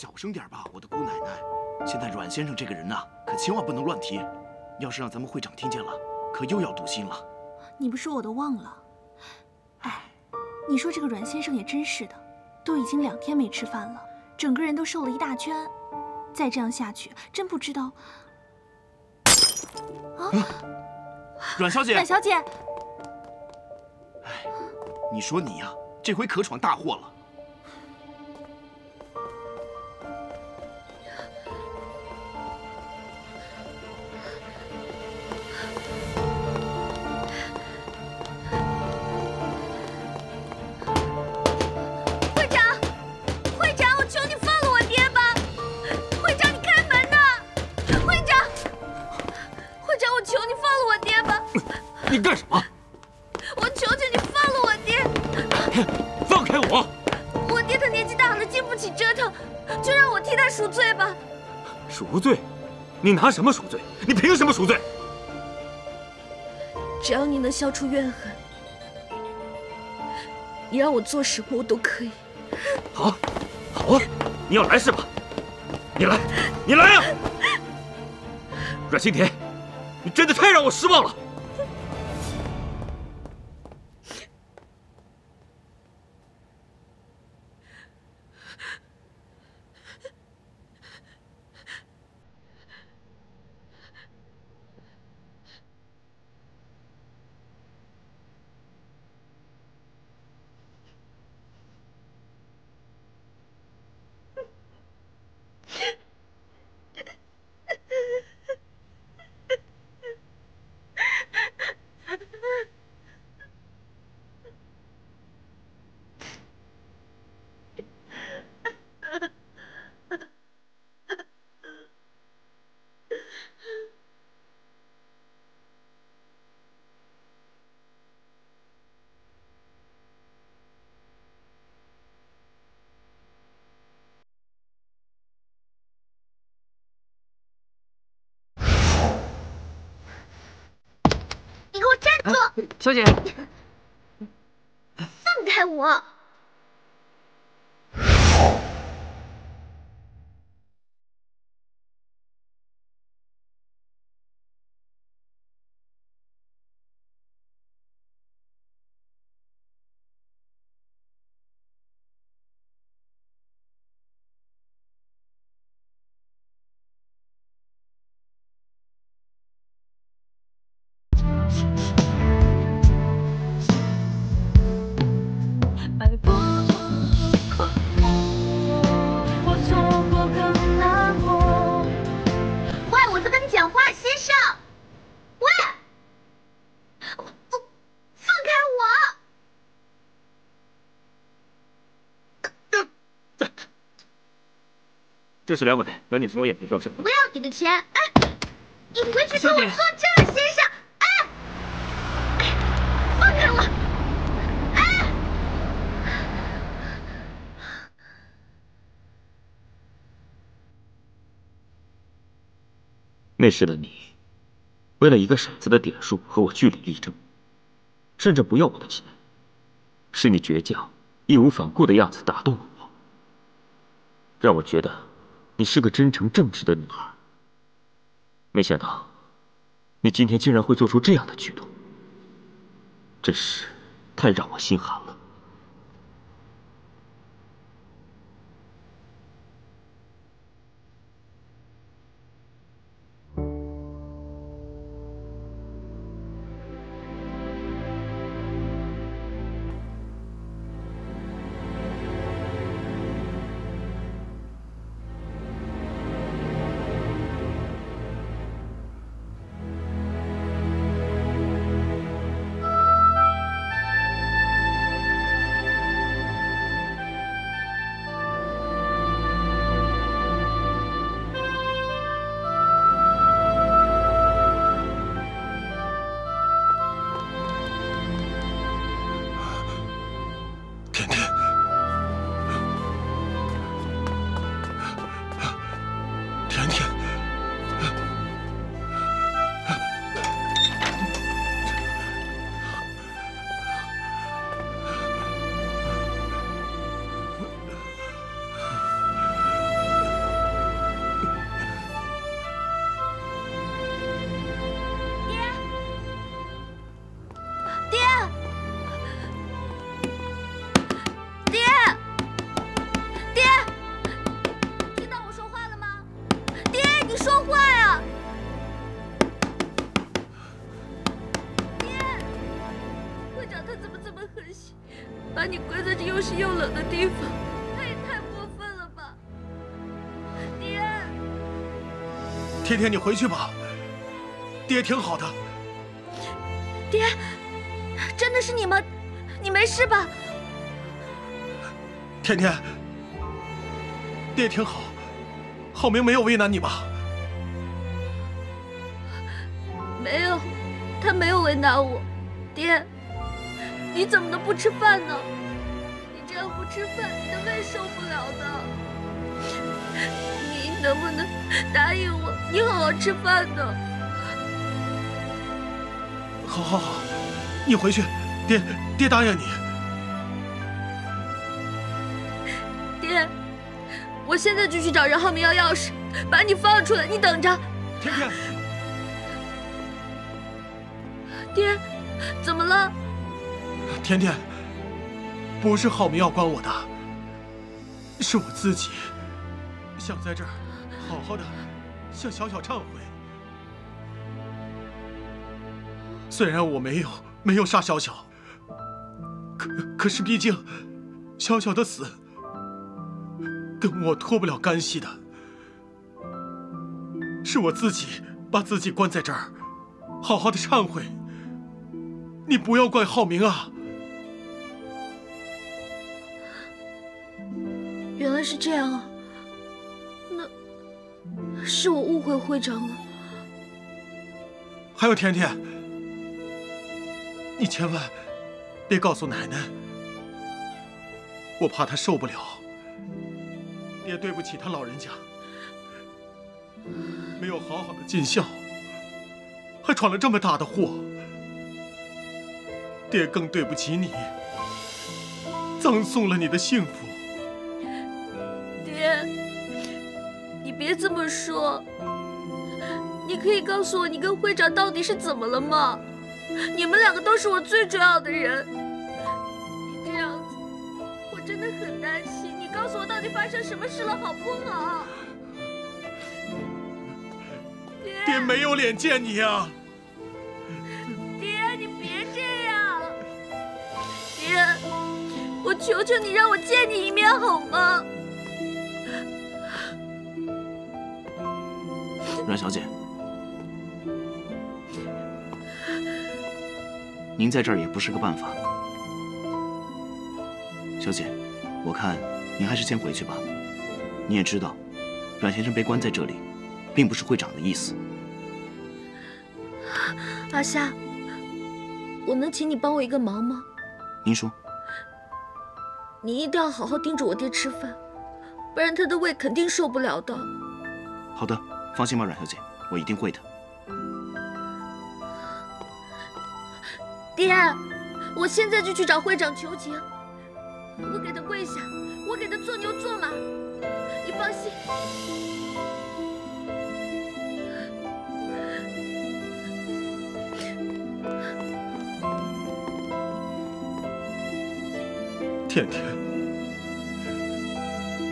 小声点吧，我的姑奶奶。现在阮先生这个人呐，可千万不能乱提，要是让咱们会长听见了，可又要堵心了。你不说我都忘了。哎，你说这个阮先生也真是的，都已经2天没吃饭了，整个人都瘦了一大圈。再这样下去，真不知道。啊，阮小姐，阮小姐。哎，你说你呀，这回可闯大祸了。 你干什么？我求求你放了我爹！放开我！我爹他年纪大了，经不起折腾，就让我替他赎罪吧。赎罪？你拿什么赎罪？你凭什么赎罪？只要你能消除怨恨，你让我做什么我都可以。好，好啊！你要来是吧？你来，你来啊！阮新田，你真的太让我失望了。 小姐，放开我！这是200元，赶紧从我眼前转身。不要你的钱！哎，你回去给我坐这儿，先生！哎，放开我！哎，那时的你，为了一个骰子的点数和我据理力争，甚至不要我的钱，是你倔强、义无反顾的样子打动了我，让我觉得。 你是个真诚正直的女孩，没想到你今天竟然会做出这样的举动，真是太让我心寒了。天天你回去吧，爹挺好的。爹，真的是你吗？你没事吧？天天，爹挺好，浩明没有为难你吧？没有，他没有为难我。爹，你怎么能不吃饭呢？你这样不吃饭，你的胃受不了的。 能不能答应我，你好好吃饭呢？好，好，好，你回去，爹答应你。爹，我现在就去找任浩明要钥匙，把你放出来，你等着。天天，爹，怎么了？天天，不是浩明要关我的，是我自己想在这儿。 好好的向小小忏悔。虽然我没有杀小小，可是毕竟小小的死跟我脱不了干系的，是我自己把自己关在这儿，好好的忏悔。你不要怪浩明啊！原来是这样啊。 是我误会会长了。还有甜甜，你千万别告诉奶奶，我怕她受不了，也对不起她老人家，没有好好的尽孝，还闯了这么大的祸，爹更对不起你，葬送了你的幸福。 别这么说，你可以告诉我你跟会长到底是怎么了吗？你们两个都是我最重要的人，你这样子我真的很担心。你告诉我到底发生什么事了，好不好？爹没有脸见你啊！爹，你别这样！爹，我求求你让我见你一面好吗？ 阮小姐，您在这儿也不是个办法。小姐，我看您还是先回去吧。你也知道，阮先生被关在这里，并不是会长的意思。阿夏，我能请你帮我一个忙吗？您说。你一定要好好盯着我爹吃饭，不然他的胃肯定受不了的。好的。 放心吧，阮小姐，我一定会的。爹，我现在就去找会长求情，我给他跪下，我给他做牛做马，你放心。天天，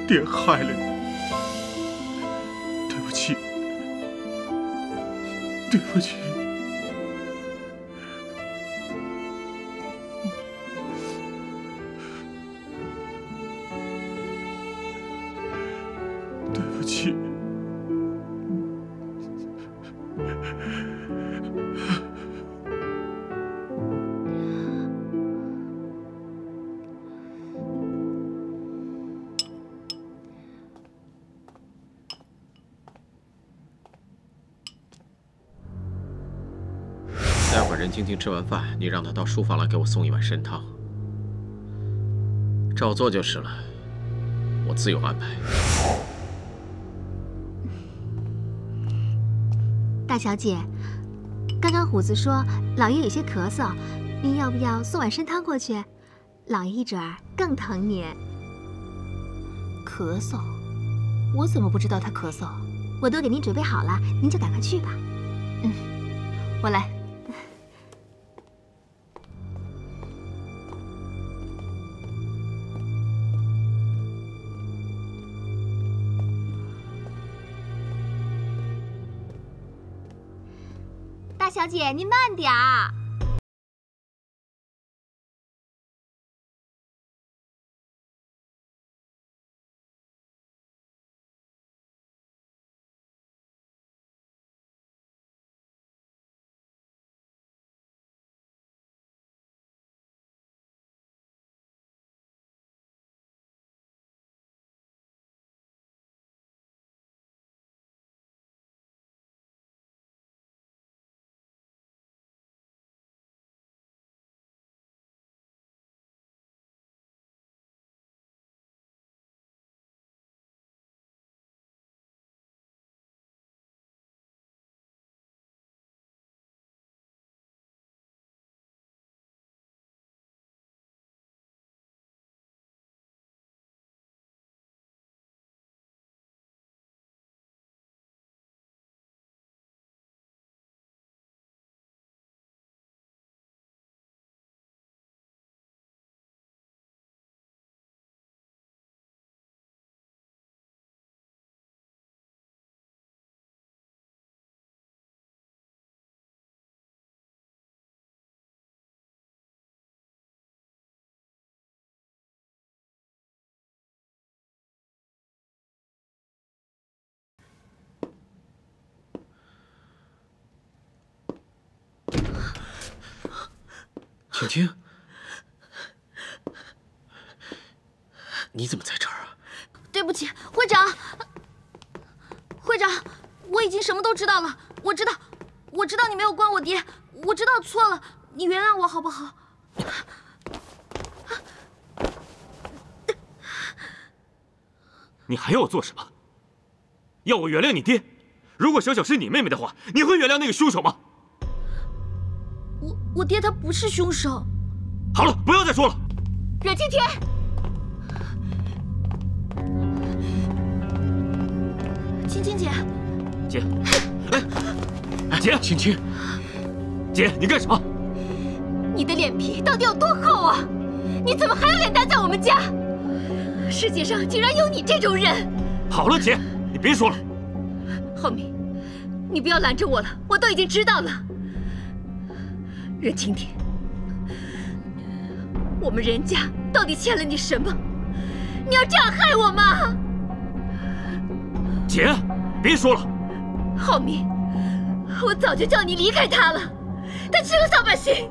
爹害了你。 对不起，对不起，晶晶吃完饭，你让她到书房来给我送一碗参汤。照做就是了，我自有安排。大小姐，刚刚虎子说老爷有些咳嗽，您要不要送碗参汤过去？老爷一准儿更疼您。咳嗽？我怎么不知道他咳嗽？我都给您准备好了，您就赶快去吧。嗯，我来。 小姐，您慢点儿。请听，你怎么在这儿啊？对不起，会长，会长，我已经什么都知道了。我知道你没有关我爹，我知道错了，你原谅我好不好？ 你还要我做什么？要我原谅你爹？如果小小是你妹妹的话，你会原谅那个凶手吗？我爹他不是凶手。好了，不要再说了。阮经天，青青姐，姐，哎，姐，青青，姐，你干什么？你的脸皮到底有多厚啊？你怎么还有脸待在我们家？ 世界上竟然有你这种人！好了，姐，你别说了。浩明，你不要拦着我了，我都已经知道了。阮经天，我们任家到底欠了你什么？你要这样害我吗？姐，别说了。浩明，我早就叫你离开他了，他吃了扫把星，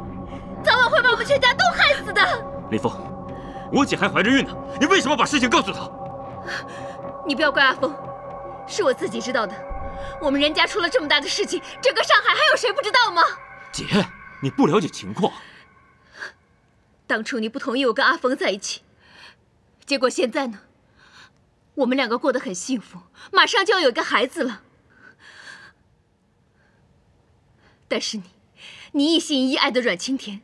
早晚会把我们全家都害死的。林峰。 我姐还怀着孕呢，你为什么把事情告诉她？你不要怪阿峰，是我自己知道的。我们任家出了这么大的事情，整个上海还有谁不知道吗？姐，你不了解情况。当初你不同意我跟阿峰在一起，结果现在呢？我们两个过得很幸福，马上就要有一个孩子了。但是你一心一意爱的阮青天，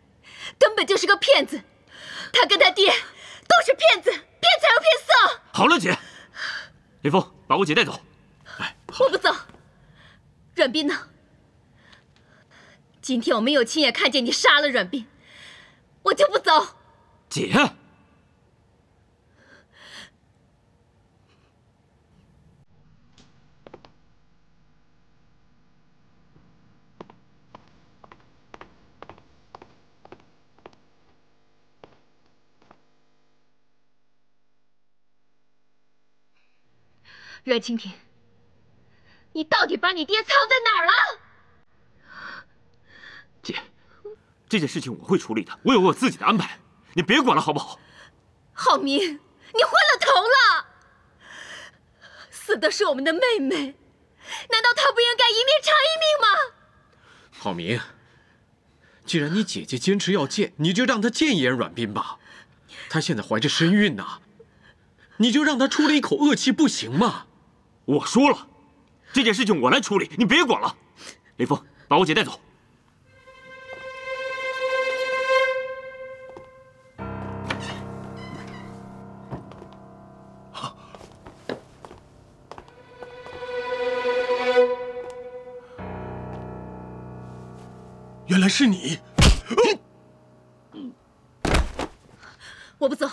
根本就是个骗子。 他跟他爹都是骗子，骗财又骗色。好了，姐，林峰，把我姐带走。哎，我不走。阮斌呢？今天我没有亲眼看见你杀了阮斌，我就不走。姐，阮青天，你到底把你爹藏在哪儿了？姐，这件事情我会处理的，我有我自己的安排，你别管了好不好？浩明，你昏了头了！死的是我们的妹妹，难道她不应该一命偿一命吗？浩明，既然你姐姐坚持要见，你就让她见一眼阮斌吧，她现在怀着身孕呢，你就让她出了一口恶气，不行吗？ 我说了，这件事情我来处理，你别管了。雷锋，把我姐带走。好。原来是你！我不走，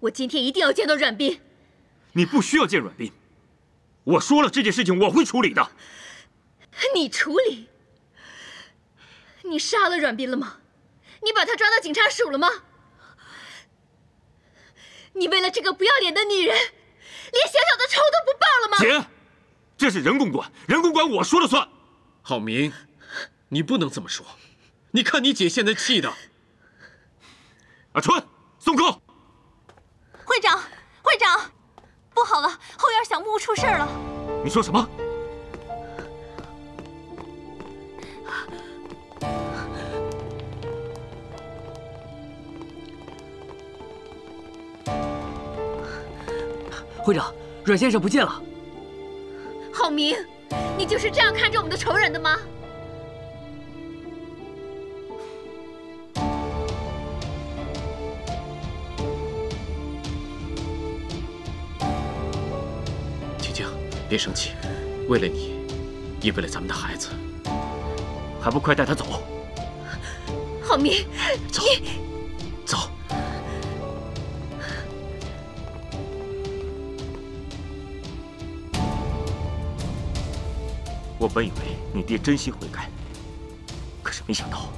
我今天一定要见到阮斌。你不需要见阮斌。 我说了，这件事情我会处理的。你处理？你杀了阮斌了吗？你把他抓到警察署了吗？你为了这个不要脸的女人，连小小的仇都不报了吗？姐，这是人公馆，人公馆我说了算。浩明，你不能这么说。你看你姐现在气的。阿春，松口。会长，会长。 不好了，后院小木屋出事了！你说什么？会长，阮先生不见了。浩明，你就是这样看着我们的仇人的吗？别生气，为了你，也为了咱们的孩子，还不快带他走！浩明，走，走。我本以为你爹真心悔改，可是没想到。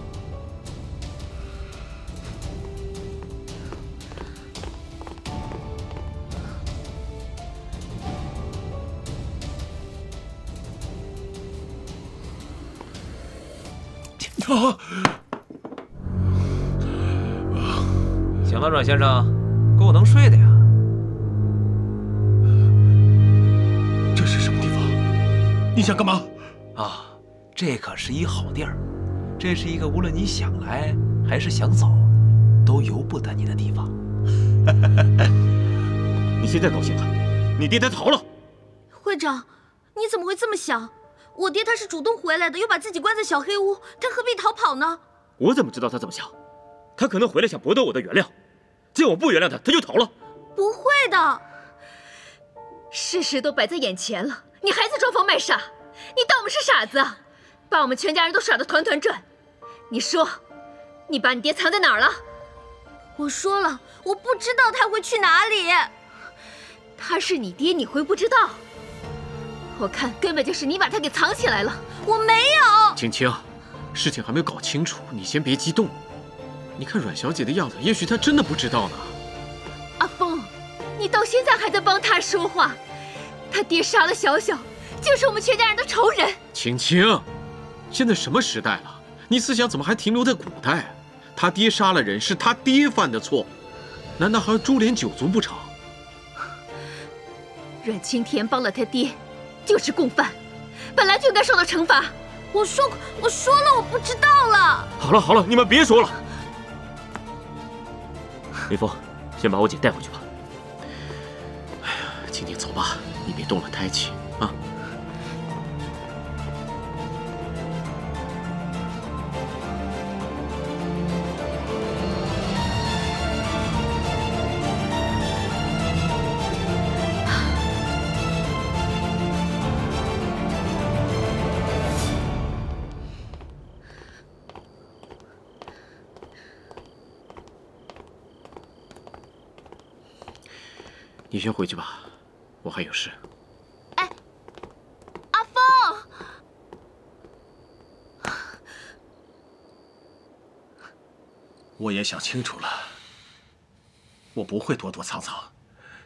啊！到阮先生跟我能睡的呀？这是什么地方？你想干嘛？啊，这可是一好地儿，这是一个无论你想来还是想走，都由不得你的地方。你现在高兴了？你爹他逃了。会长，你怎么会这么想？我爹他是主动回来的，又把自己关在小黑屋，他何必逃跑呢？我怎么知道他怎么想？ 他可能回来想博得我的原谅，见我不原谅他，他就逃了。不会的，事实都摆在眼前了，你还在装疯卖傻？你当我们是傻子？把我们全家人都耍得团团转。你说，你把你爹藏在哪儿了？我说了，我不知道他会去哪里。他是你爹，你会不知道？我看根本就是你把他给藏起来了。我没有。青青，事情还没有搞清楚，你先别激动。 你看阮小姐的样子，也许她真的不知道呢。阿峰，你到现在还在帮她说话，她爹杀了小小，就是我们全家人的仇人。青青，现在什么时代了？你思想怎么还停留在古代？他爹杀了人是他爹犯的错，难道还要株连九族不成？阮青田帮了他爹，就是共犯，本来就应该受到惩罚。我说了，我不知道了。好了，你们别说了。 林峰，先把我姐带回去吧。哎呀，青青，走吧，你别动了胎气啊！你先回去吧，我还有事。哎，阿峰，我也想清楚了，我不会躲躲藏藏，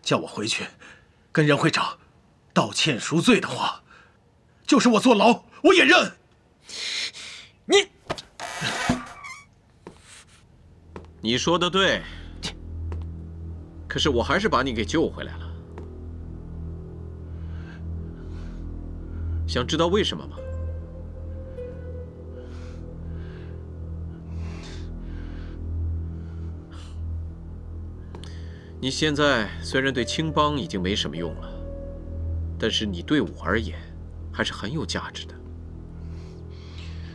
叫我回去跟任会长道歉赎罪的话，就是我坐牢我也认。你说的对。 可是我还是把你给救回来了。想知道为什么吗？你现在虽然对青帮已经没什么用了，但是你对我而言还是很有价值的，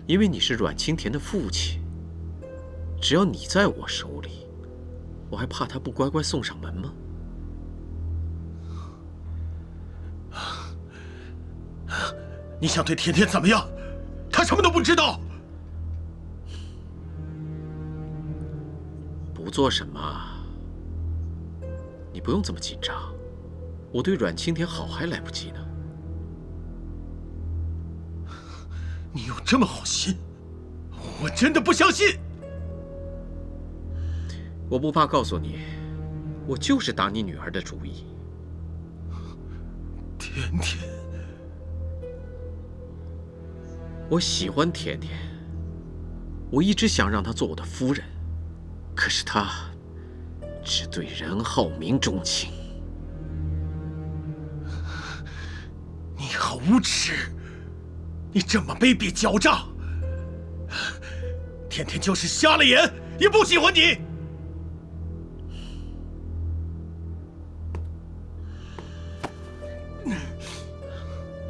因为你是阮青田的父亲。只要你在我手里。 我还怕他不乖乖送上门吗？你想对甜甜怎么样？他什么都不知道。不做什么，你不用这么紧张。我对阮青田好还来不及呢。你有这么好心？我真的不相信。 我不怕告诉你，我就是打你女儿的主意。甜甜，我喜欢甜甜，我一直想让她做我的夫人，可是她只对任浩明钟情。你好无耻！你这么卑鄙狡诈！甜甜就是瞎了眼，也不喜欢你。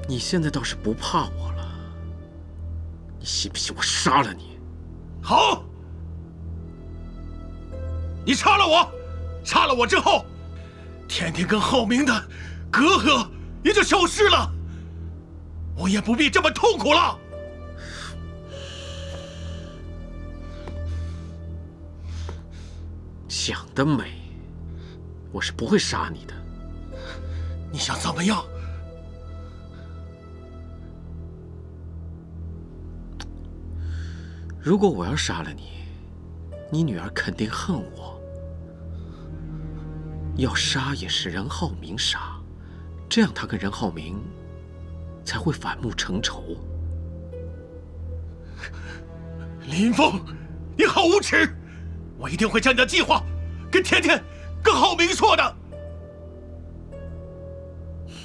你现在倒是不怕我了，你信不信我杀了你？好，你杀了我，杀了我之后，甜甜跟浩明的隔阂也就消失了，我也不必这么痛苦了。想得美，我是不会杀你的。你想怎么样？ 如果我要杀了你，你女儿肯定恨我。要杀也是任浩明杀，这样她跟任浩明才会反目成仇。林峰，你好无耻！我一定会将你的计划跟甜甜、跟浩明说的。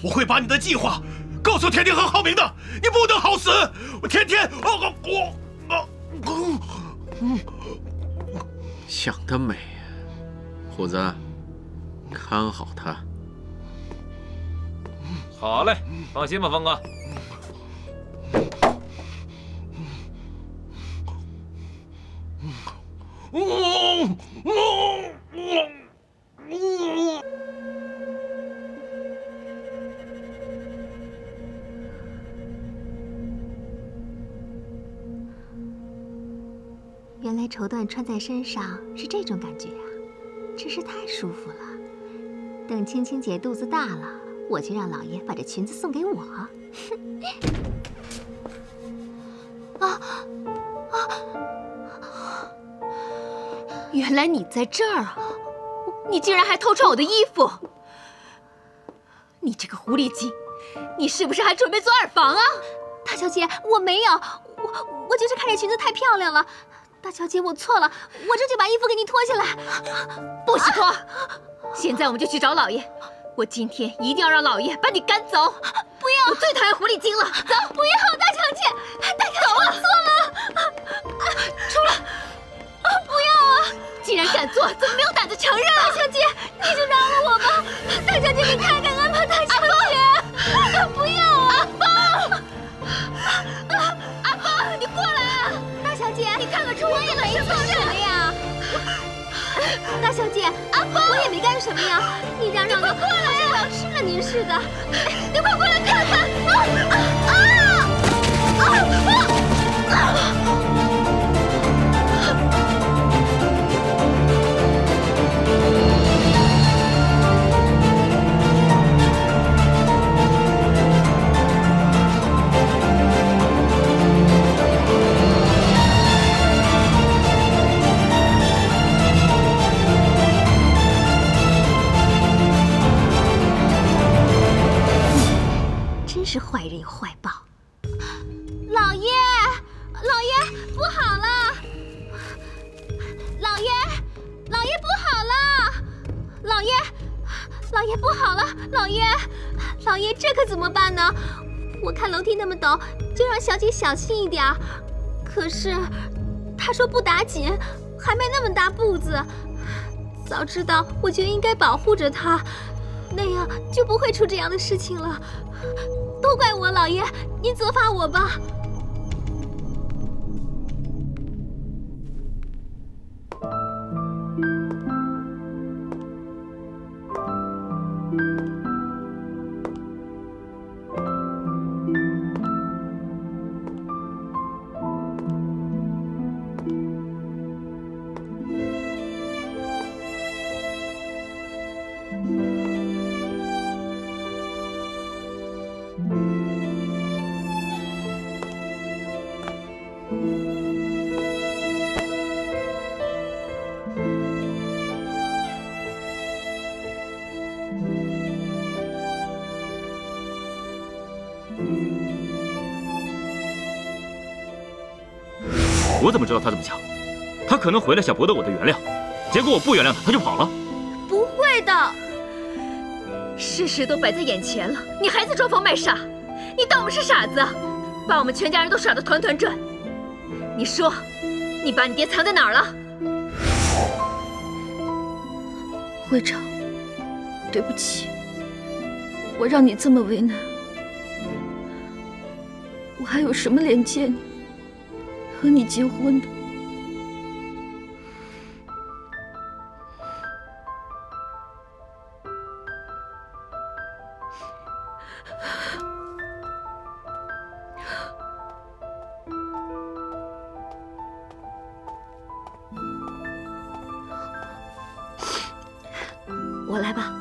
我会把你的计划告诉甜甜和浩明的，你不能好死！甜甜，想得美，虎子，看好他。好嘞，放心吧，峰哥。 原来绸缎穿在身上是这种感觉啊，真是太舒服了。等青青姐肚子大了，我就让老爷把这裙子送给我。原来你在这儿啊！你竟然还偷穿我的衣服！你这个狐狸精，你是不是还准备做二房啊？大小姐，我没有，我就是看这裙子太漂亮了。大小姐，我错了，我这就把衣服给你脱下来。不许脱！现在我们就去找老爷，我今天一定要让老爷把你赶走。不要！我最讨厌狐狸精了。走！不要，大小姐，大小姐，我错了，出来！ 不要啊！既然敢做，怎么没有胆子承认？大小姐，你就饶了我吧！大小姐，你看看俺吧！大小姐，不要啊！阿峰，你过来啊！大小姐，你看看出我也没做什么呀！大小姐，阿峰，我也没干什么呀！你嚷个，过来呀！好像惹事了您似的，你快过来看看！是坏人有坏报，老爷，老爷不好了！老爷，老爷不好了！老爷，老爷不好了！老爷，老爷这可怎么办呢？我看楼梯那么陡，就让小姐小心一点。可是她说不打紧，还迈那么大步子。早知道我就应该保护着她，那样就不会出这样的事情了。 都怪我，老爷，您责罚我吧。我怎么知道他这么强？他可能回来想博得我的原谅，结果我不原谅他，他就跑了。不会的，事实都摆在眼前了，你还在装疯卖傻？你当我们是傻子？把我们全家人都耍得团团转？你说，你把你爹藏在哪儿了？会长，对不起，我让你这么为难，我还有什么脸见你？ 和你结婚的，我来吧。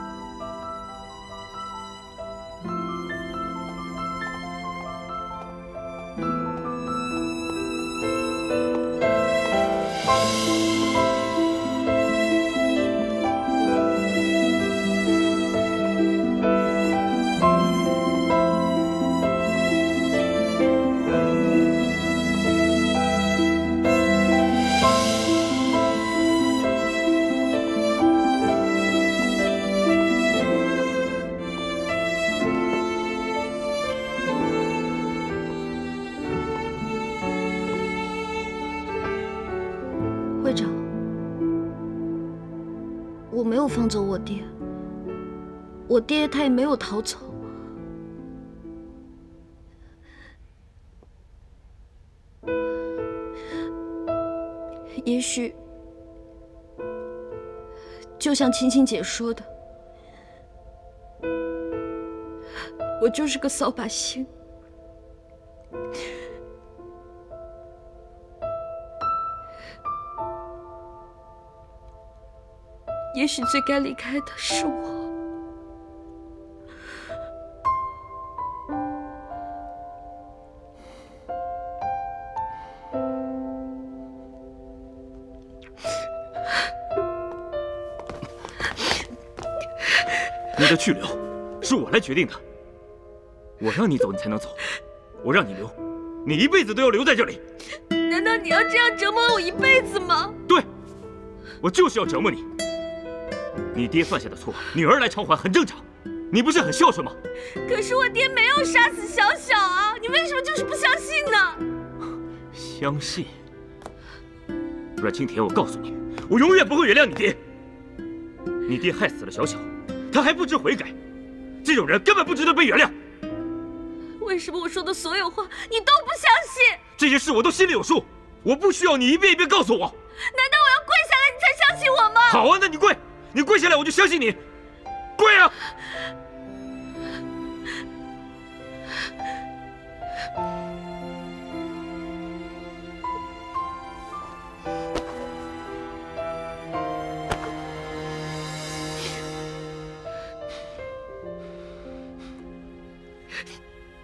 有放走我爹，我爹他也没有逃走。也许，就像青青姐说的，我就是个扫把星。 也许最该离开的是我。你的去留是我来决定的，我让你走你才能走，我让你留，你一辈子都要留在这里。难道你要这样折磨我一辈子吗？对，我就是要折磨你。 你爹犯下的错，女儿来偿还很正常。你不是很孝顺吗？可是我爹没有杀死小小啊，你为什么就是不相信呢？相信？阮青田，我告诉你，我永远不会原谅你爹。你爹害死了小小，他还不知悔改，这种人根本不值得被原谅。为什么我说的所有话你都不相信？这些事我都心里有数，我不需要你一遍一遍告诉我。难道我要跪下来你才相信我吗？好啊，那你跪。 你跪下来，我就相信你。跪啊！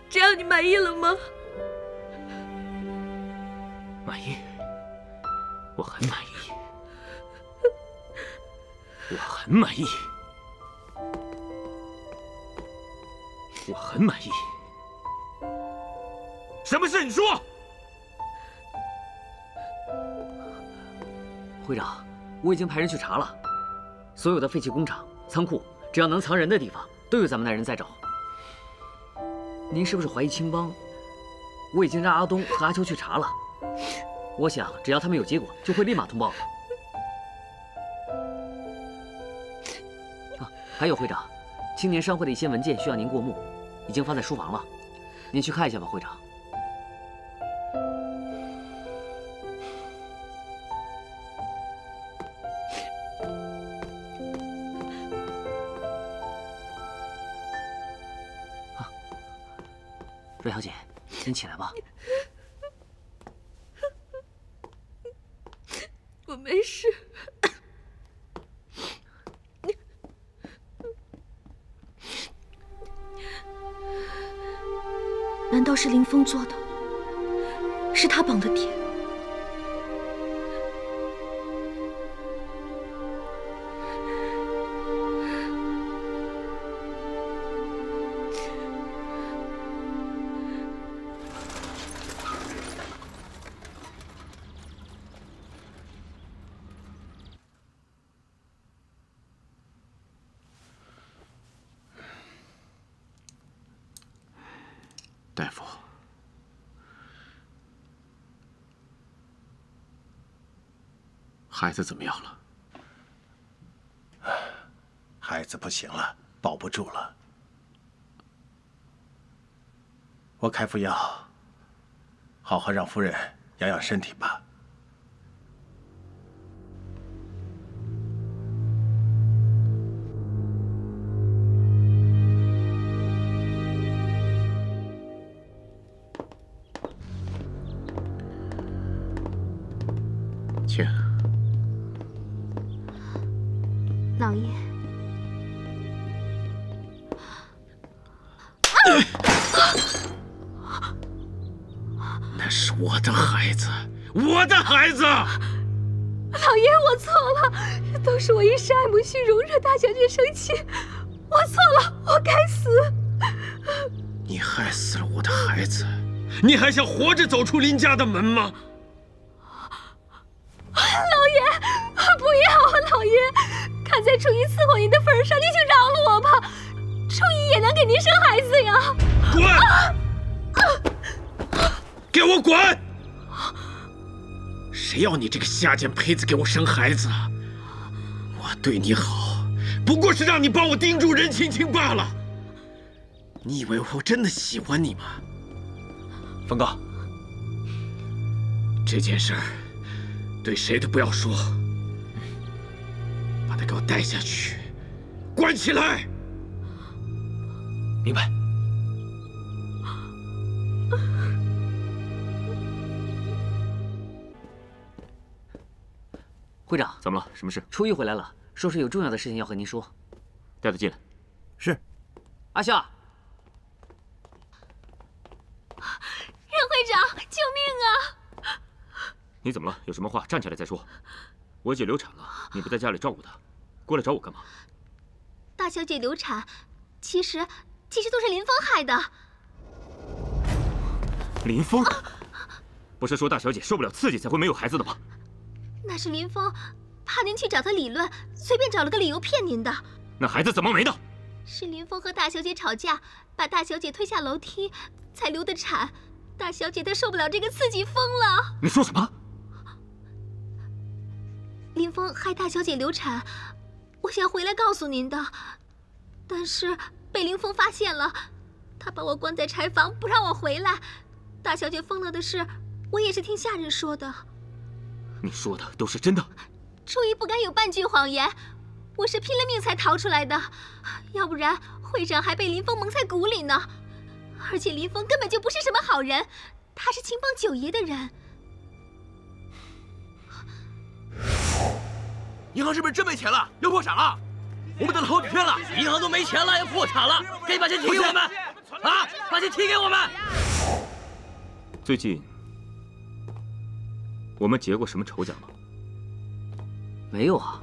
这样你满意了吗？满意，我很满意。 我很满意，我很满意。什么事？你说。会长，我已经派人去查了，所有的废弃工厂、仓库，只要能藏人的地方，都有咱们的人在找。您是不是怀疑青帮？我已经让阿东和阿秋去查了，我想只要他们有结果，就会立马通报了。 还有会长，青年商会的一些文件需要您过目，已经放在书房了，您去看一下吧，会长。啊，阮小姐，您起来吧。我没事。 难道是林峰做的？是他绑的铁。大夫，孩子怎么样了？孩子不行了，保不住了。我开副药，好好让夫人养养身体吧。 请，老爷。那是我的孩子，我的孩子！老爷，我错了，都是我一时爱慕虚荣，惹大小姐生气，我错了，我该死。你害死了我的孩子，你还想活着走出林家的门吗？ 老爷，不要！老爷，看在初一赐婚您的份上，您请饶了我吧。初一也能给您生孩子呀！滚！给我滚！谁要你这个下贱胚子给我生孩子？我对你好，不过是让你帮我盯住任青青罢了。你以为我真的喜欢你吗？冯哥，这件事儿对谁都不要说，把他给我带下去，关起来。明白。 会长，怎么了？什么事？初一回来了，说是有重要的事情要和您说。带他进来。是。阿笑，任会长，救命啊！你怎么了？有什么话站起来再说。我姐流产了，你不在家里照顾她，过来找我干嘛？大小姐流产，其实都是林峰害的。林峰？不是说大小姐受不了刺激才会没有孩子的吗？ 那是林峰，怕您去找他理论，随便找了个理由骗您的。那孩子怎么没的？是林峰和大小姐吵架，把大小姐推下楼梯，才流的产。大小姐她受不了这个刺激，疯了。你说什么？林峰害大小姐流产，我想回来告诉您的，但是被林峰发现了，他把我关在柴房，不让我回来。大小姐疯了的事，我也是听下人说的。 你说的都是真的，初一不敢有半句谎言，我是拼了命才逃出来的，要不然会长还被林峰蒙在鼓里呢。而且林峰根本就不是什么好人，他是秦帮九爷的人。银行是不是真没钱了？要破产了？我们等了好几天了，银行都没钱了，要破产了，赶紧把钱提给我们！啊，把钱提给我们！最近。 我们结过什么仇家吗？没有啊，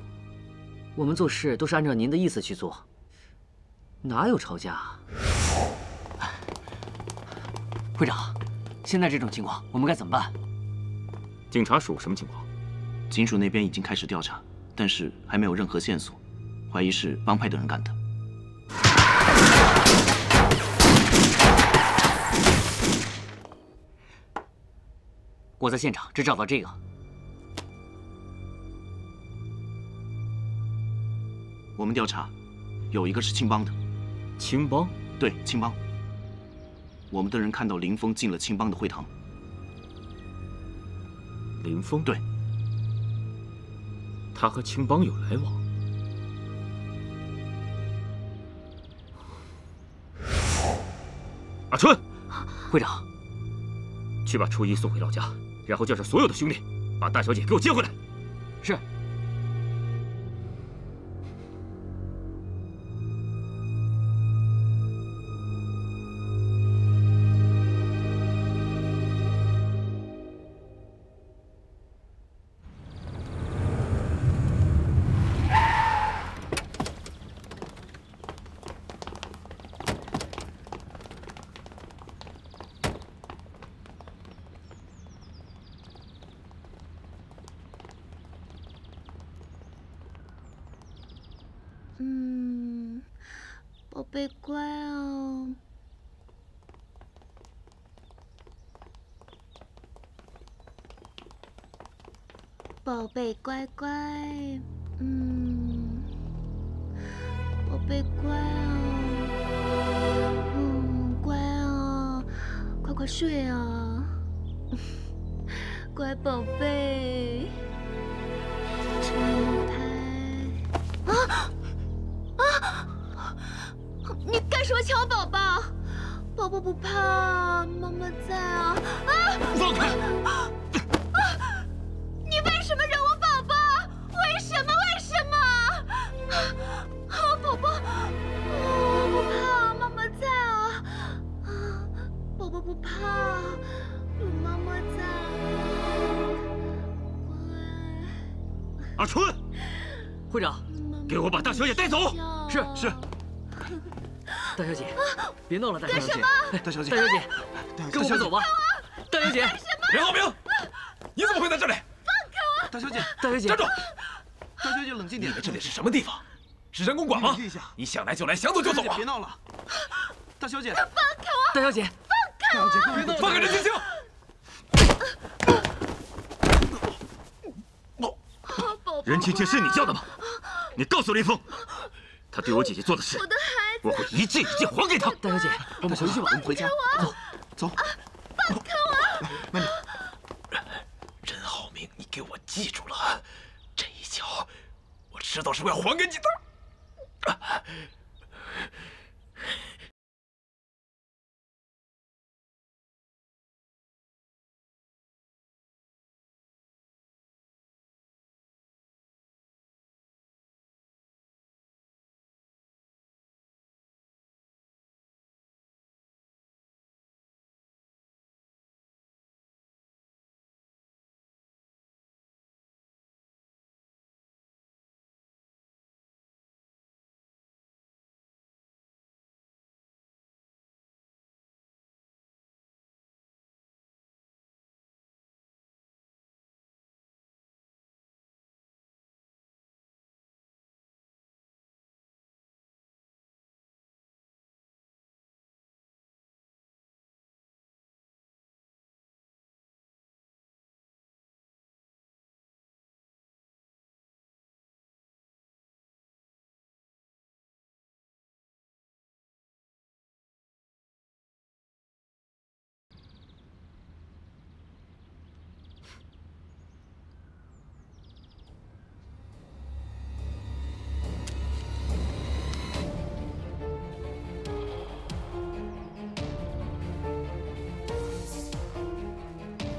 我们做事都是按照您的意思去做，哪有吵架啊？会长，现在这种情况我们该怎么办？警察署什么情况？警署那边已经开始调查，但是还没有任何线索，怀疑是帮派的人干的。 我在现场只找到这个。我们调查，有一个是青帮的。青帮？对，青帮。我们的人看到林峰进了青帮的会堂。林峰？对。他和青帮有来往。阿春，会长，去把初一送回老家。 然后叫上所有的兄弟，把大小姐给我接回来。是。乖哦，宝贝乖乖，宝贝乖哦，乖哦，快快睡啊，乖宝贝，拍啊！ 你干什么抢我宝宝？宝宝不怕，妈妈在啊！啊！放开！啊！你为什么惹我宝宝？为什么？为什么？啊！宝宝，我不怕，妈妈在啊！啊！宝宝不怕，有妈妈在啊！阿春，会长，给我把大小姐带走！是是。 大小姐，别闹了，大小姐！大小姐，大小姐，跟我们走吧！大小姐，林浩明，你怎么会在这里？放开我！大小姐，大小姐，站住！大小姐，冷静点！你这里是什么地方？是人公馆吗？你想来就来，想走就走啊！别闹了！大小姐，放开我！大小姐，放开我！别闹了！放开任青青！任青青是你叫的吗？你告诉林峰，她对我姐姐做的事，我的孩子，我会一件一件还给她。大小姐，我们回去吧，我们回家。走，放开我！慢点。任浩明，你给我记住了，这一脚，我迟早是会还给你的。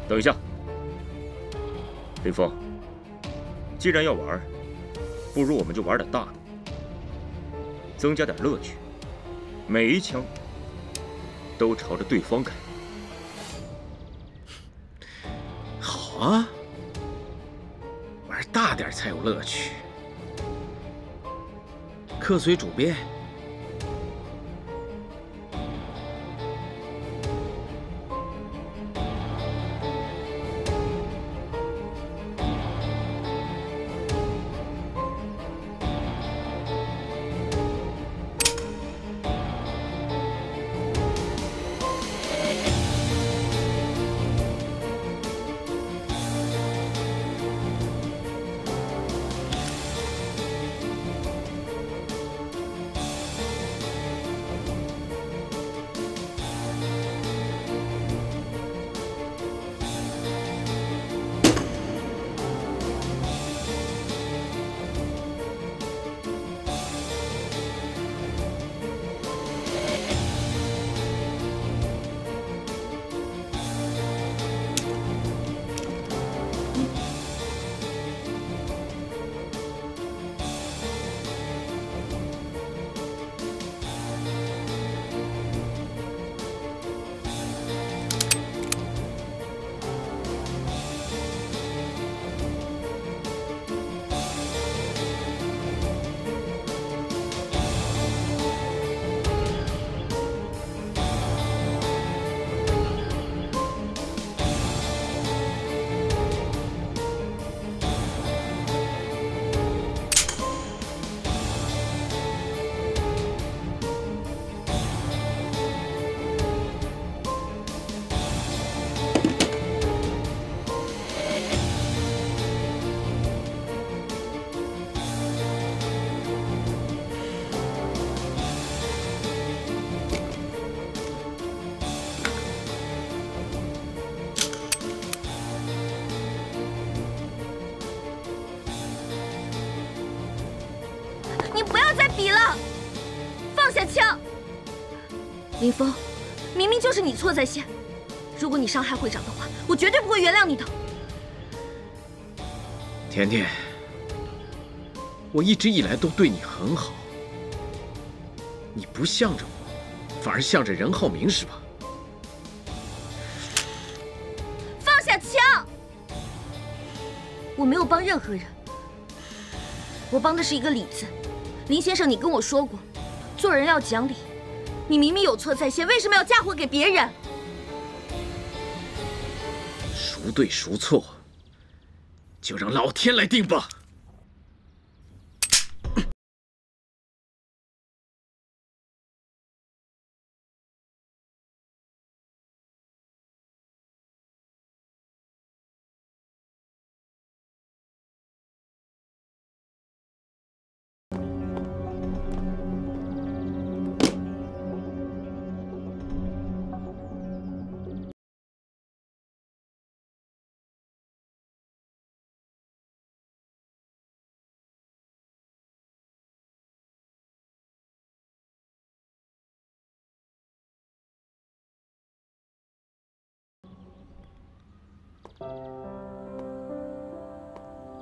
等一下，林峰，既然要玩，不如我们就玩点大的，增加点乐趣。每一枪都朝着对方开。好啊，玩大点才有乐趣。客随主便。 林峰，明明就是你错在先。如果你伤害会长的话，我绝对不会原谅你的。甜甜，我一直以来都对你很好，你不向着我，反而向着任浩明是吧？放下枪！我没有帮任何人，我帮的是一个理字。林先生，你跟我说过，做人要讲理。 你明明有错在先，为什么要嫁祸给别人？孰对孰错，就让老天来定吧。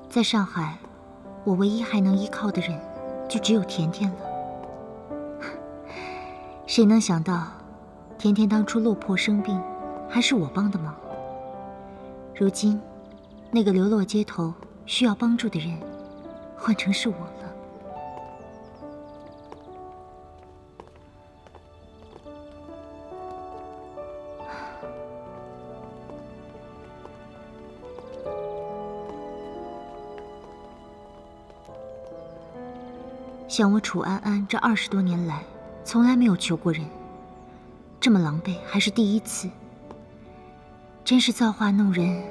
在上海，我唯一还能依靠的人，就只有甜甜了。谁能想到，甜甜当初落魄生病，还是我帮的忙。如今，那个流落街头需要帮助的人，换成是我了。 想我楚安安这20多年来，从来没有求过人，这么狼狈还是第一次。真是造化弄人，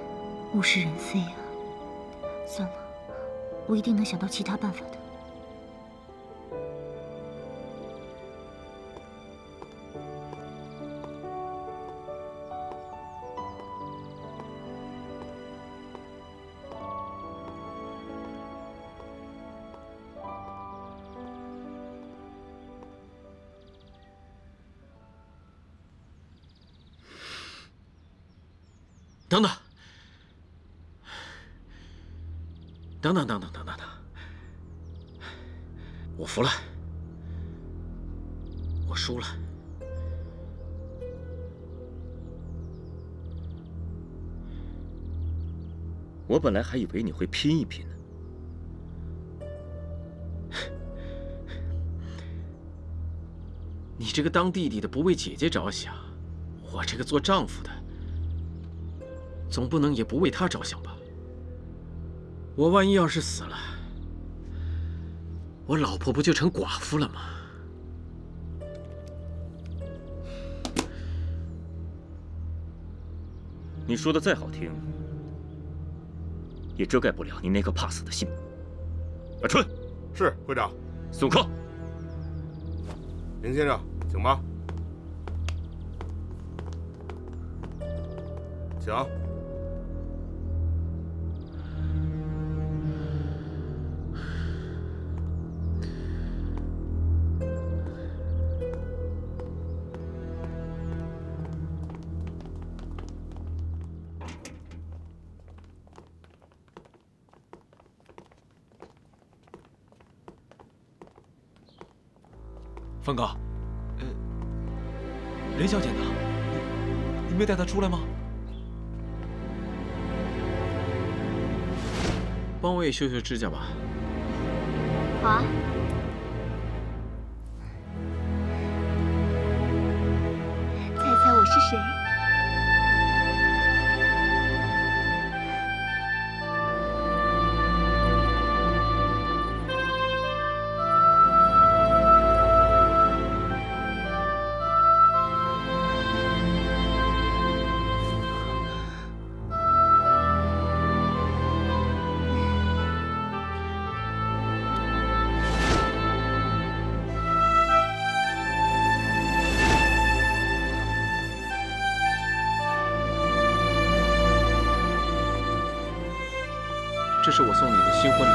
物是人非啊！算了，我一定能想到其他办法的。 等等，等等，我服了，我输了。我本来还以为你会拼一拼呢。你这个当弟弟的不为姐姐着想，我这个做丈夫的。 总不能也不为他着想吧？我万一要是死了，我老婆不就成寡妇了吗？你说的再好听，也遮盖不了你那颗怕死的心。阿春，是会长。送客。林先生，请吧。请。 方哥，林小姐呢？你没带她出来吗？帮我也修修指甲吧。好啊。猜猜我是谁？这是我送你的新婚礼物。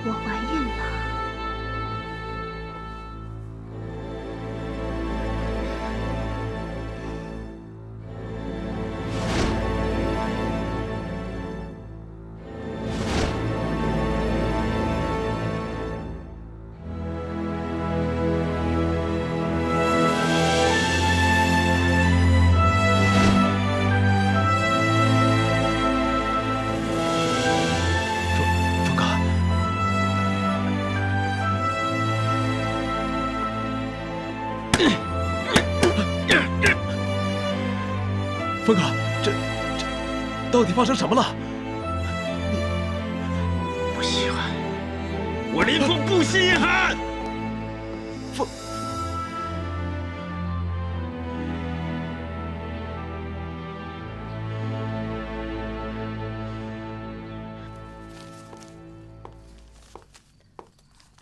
我怀孕峰哥，这到底发生什么了？你不稀罕，我林峰不稀罕。峰，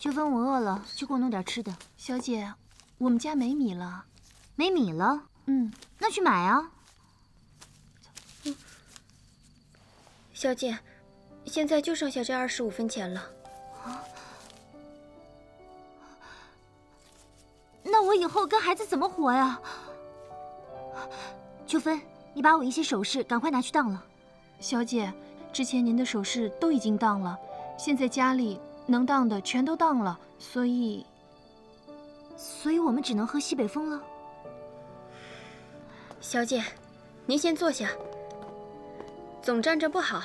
秋芬，我饿了，去给我弄点吃的。小姐，我们家没米了。没米了？嗯，那去买啊。 小姐，现在就剩下这25分钱了。啊！那我以后跟孩子怎么活呀？秋芬，你把我一些首饰赶快拿去当了。小姐，之前您的首饰都已经当了，现在家里能当的全都当了，所以我们只能喝西北风了。小姐，您先坐下。 总站着不好，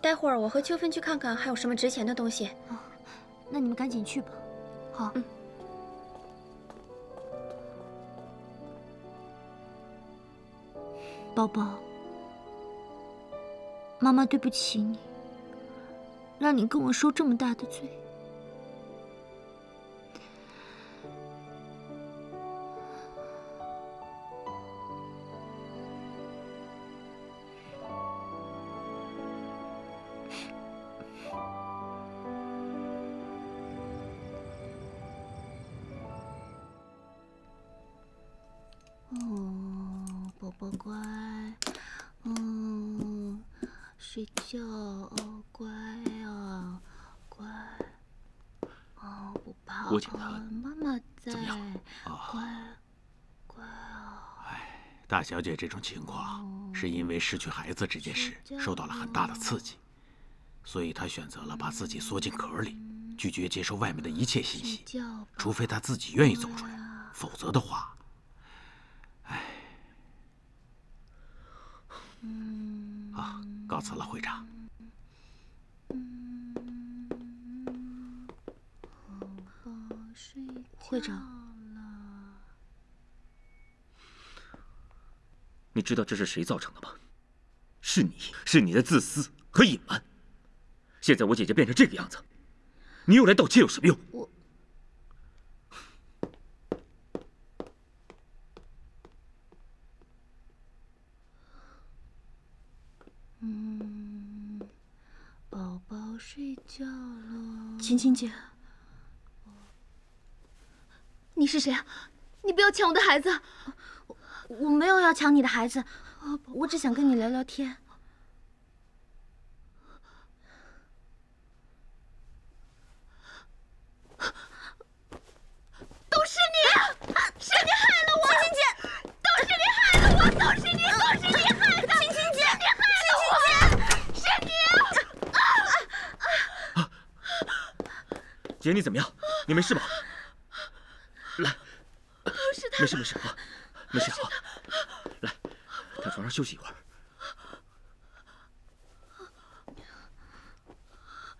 待会儿我和秋芬去看看还有什么值钱的东西。哦、那你们赶紧去吧。好。嗯。宝宝，妈妈对不起你，让你跟我受这么大的罪。大小姐这种情况，是因为失去孩子这件事受到了很大的刺激，所以她选择了把自己缩进壳里，拒绝接受外面的一切信息，除非她自己愿意走出来，否则的话，哎，啊，告辞了，会长。 会长，你知道这是谁造成的吗？是你，是你的自私和隐瞒。现在我姐姐变成这个样子，你又来道歉有什么用？我，宝宝睡觉了。琴琴姐。 你是谁啊？你不要抢我的孩子！我没有要抢你的孩子，我只想跟你聊聊天。都是你，是你害了我！琴琴姐，都是你害了我！都是你害的！琴琴姐，你害了我！是你！啊！姐，你怎么样？你没事吧？ 来，没事啊，没事啊，来，躺床上休息一会儿，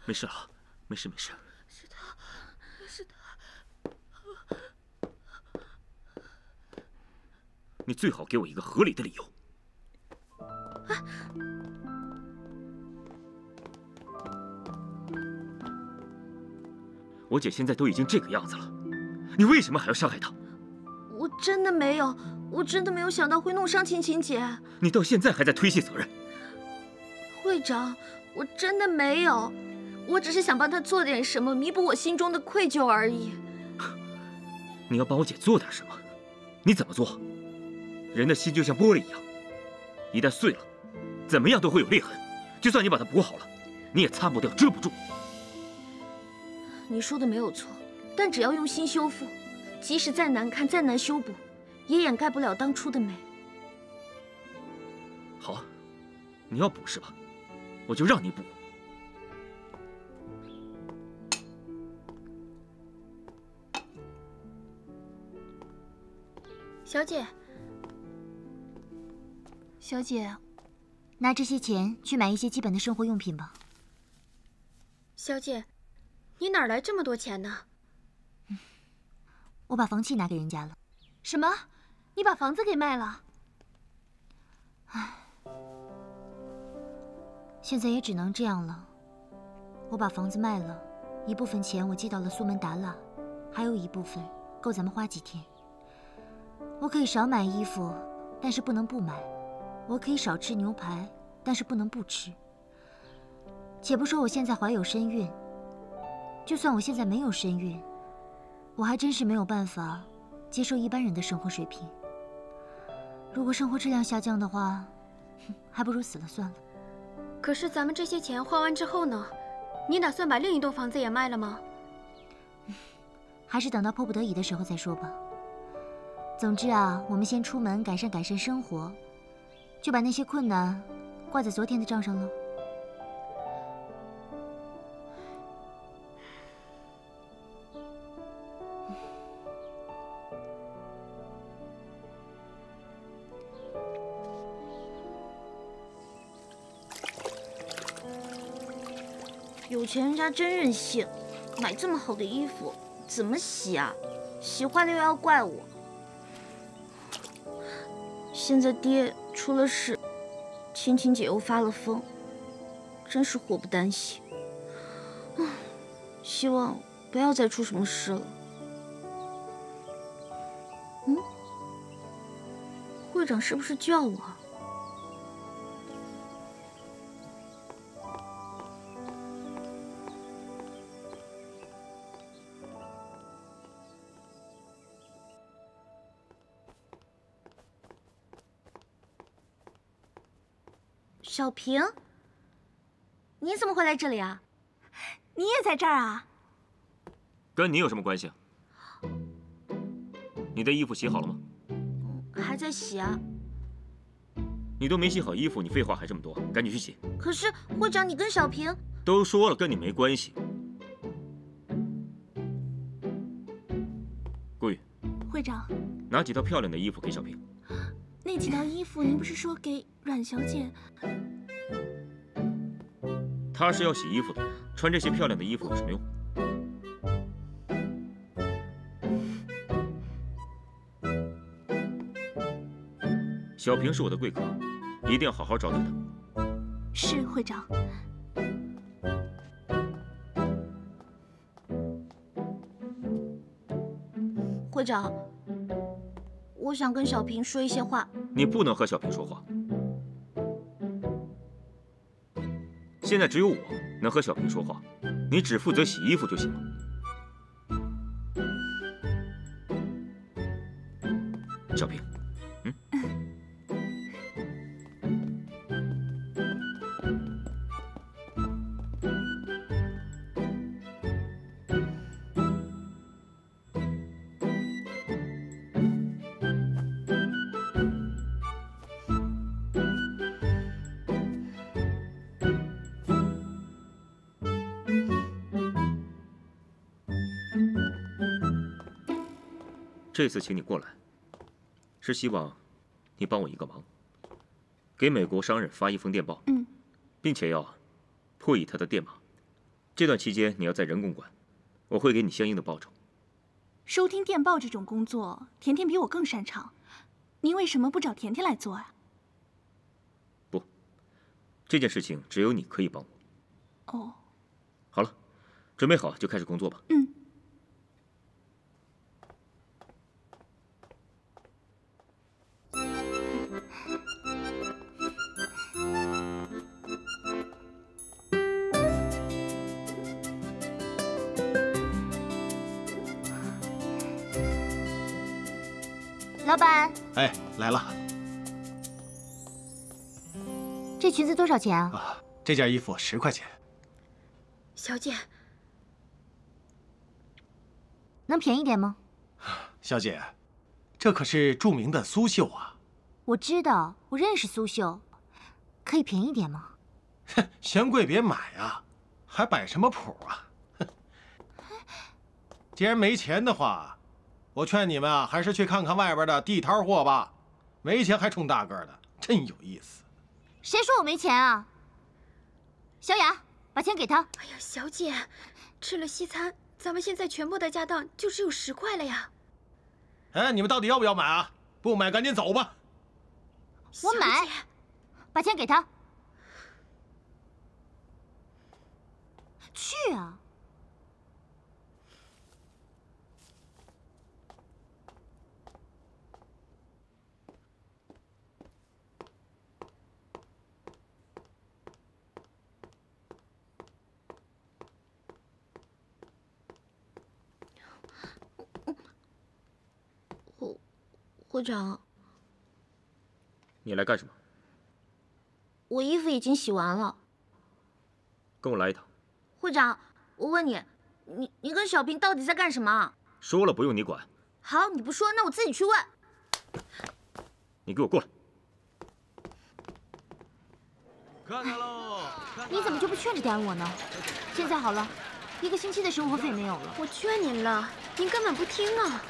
没事啊，没事。是他，你最好给我一个合理的理由。啊 我姐现在都已经这个样子了。 你为什么还要伤害她？我真的没有想到会弄伤琴琴姐。你到现在还在推卸责任。会长，我真的没有，我只是想帮她做点什么，弥补我心中的愧疚而已。你要帮我姐做点什么？你怎么做？人的心就像玻璃一样，一旦碎了，怎么样都会有裂痕。就算你把它补好了，你也擦不掉，遮不住。你说的没有错。 但只要用心修复，即使再难看、再难修补，也掩盖不了当初的美。好，你要补是吧？我就让你补。小姐，拿这些钱去买一些基本的生活用品吧。小姐，你哪来这么多钱呢？ 我把房契拿给人家了。什么？你把房子给卖了？唉，现在也只能这样了。我把房子卖了，一部分钱我寄到了苏门答腊，还有一部分够咱们花几天。我可以少买衣服，但是不能不买；我可以少吃牛排，但是不能不吃。且不说我现在怀有身孕，就算我现在没有身孕。 我还真是没有办法接受一般人的生活水平。如果生活质量下降的话，还不如死了算了。可是咱们这些钱花完之后呢？你打算把另一栋房子也卖了吗？还是等到迫不得已的时候再说吧。总之啊，我们先出门改善改善生活，就把那些困难挂在昨天的账上了。 有钱人家真任性，买这么好的衣服怎么洗啊？洗坏了又要怪我。现在爹出了事，青青姐又发了疯，真是祸不单行。希望不要再出什么事了。嗯，会长是不是叫我？ 小平，你怎么会来这里啊？你也在这儿啊？跟你有什么关系啊？你的衣服洗好了吗？还在洗啊。你都没洗好衣服，你废话还这么多，赶紧去洗。可是会长，你跟小平都说了，跟你没关系。顾雨，会长，拿几套漂亮的衣服给小平。 那几套衣服，您不是说给阮小姐？她是要洗衣服的，穿这些漂亮的衣服有什么用？小平是我的贵客，一定要好好招待她。是会长。 会长，我想跟小平说一些话。 你不能和小平说话。现在只有我能和小平说话，你只负责洗衣服就行了。小平，嗯。这次请你过来，是希望你帮我一个忙，给美国商人发一封电报，并且要破译他的电码。这段期间你要在人工馆，我会给你相应的报酬。收听电报这种工作，甜甜比我更擅长，您为什么不找甜甜来做啊？不，这件事情只有你可以帮我。哦，好了，准备好就开始工作吧。嗯。 老板，哎，来了。这裙子多少钱啊？啊，这件衣服10块钱。小姐，能便宜点吗？小姐，这可是著名的苏绣啊。我知道，我认识苏绣，可以便宜点吗？哼，嫌贵别买啊，还摆什么谱啊？哼，既然没钱的话。 我劝你们啊，还是去看看外边的地摊货吧，没钱还冲大个的，真有意思。谁说我没钱啊？小雅，把钱给他。哎呀，小姐，吃了西餐，咱们现在全部的家当就只有10块了呀。哎，你们到底要不要买啊？不买赶紧走吧。我买。把钱给他。去啊！ 会长，你来干什么？我衣服已经洗完了。跟我来一趟。会长，我问你，你跟小平到底在干什么？说了不用你管。好，你不说，那我自己去问。你给我过来。看看喽！你怎么就不劝着点我呢？现在好了，一个星期的生活费没有了。我劝您了，您根本不听啊。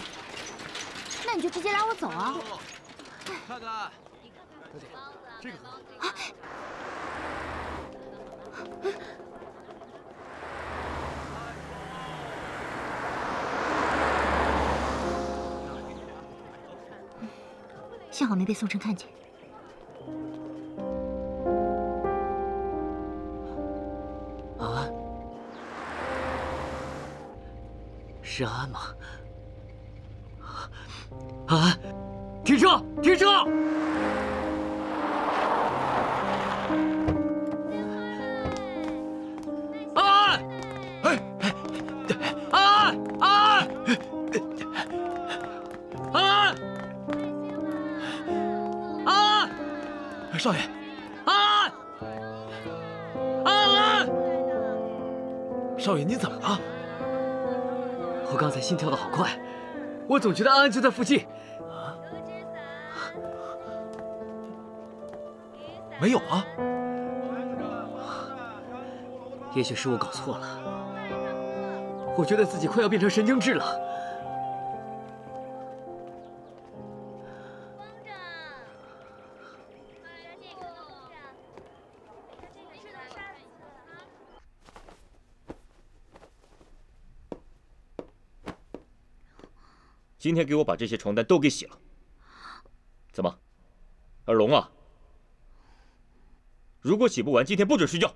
那你就直接拉我走啊！看看。 这个啊！幸好没被宋晨看见。啊！是阿安吗？啊！停车！停车！ 少爷，安安，安安，少爷，您怎么了？我刚才心跳的好快，我总觉得安安就在附近。啊？没有啊？也许是我搞错了，我觉得自己快要变成神经质了。 今天给我把这些床单都给洗了。怎么，尔龙啊？如果洗不完，今天不准睡觉。